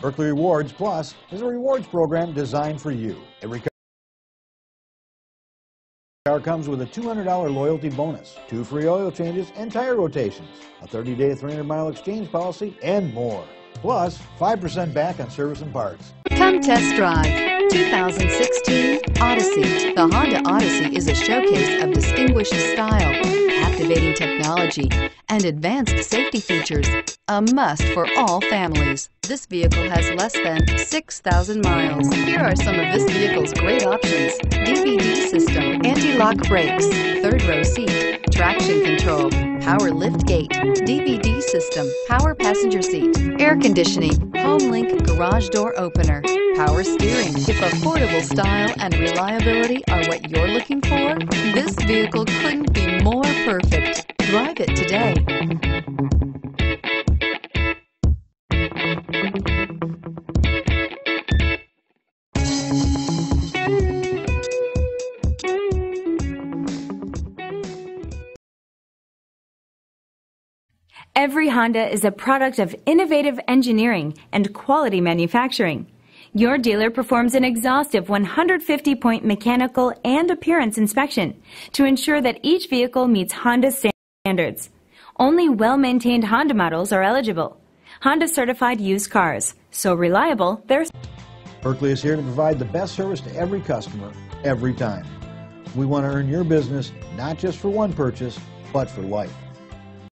Buerkle Rewards Plus is a rewards program designed for you. Every car comes with a $200 loyalty bonus, 2 free oil changes and tire rotations, a 30-day 300-mile exchange policy, and more. Plus, 5% back on service and parts. Come test drive 2016 Odyssey. The Honda Odyssey is a showcase of distinguished style, captivating technology, and advanced safety features, a must for all families. This vehicle has less than 6,000 miles. Here are some of this vehicle's great options: DVD system, anti-lock brakes, third-row seat, traction control, power lift gate, DVD system, power passenger seat, air conditioning, Homelink garage door opener, power steering. If affordable style and reliability are what you're looking for, this vehicle couldn't be more perfect. Drive it today. Every Honda is a product of innovative engineering and quality manufacturing. Your dealer performs an exhaustive 150-point mechanical and appearance inspection to ensure that each vehicle meets Honda standards. Only well-maintained Honda models are eligible. Honda certified used cars, so reliable they're... Buerkle is here to provide the best service to every customer, every time. We want to earn your business, not just for one purchase, but for life.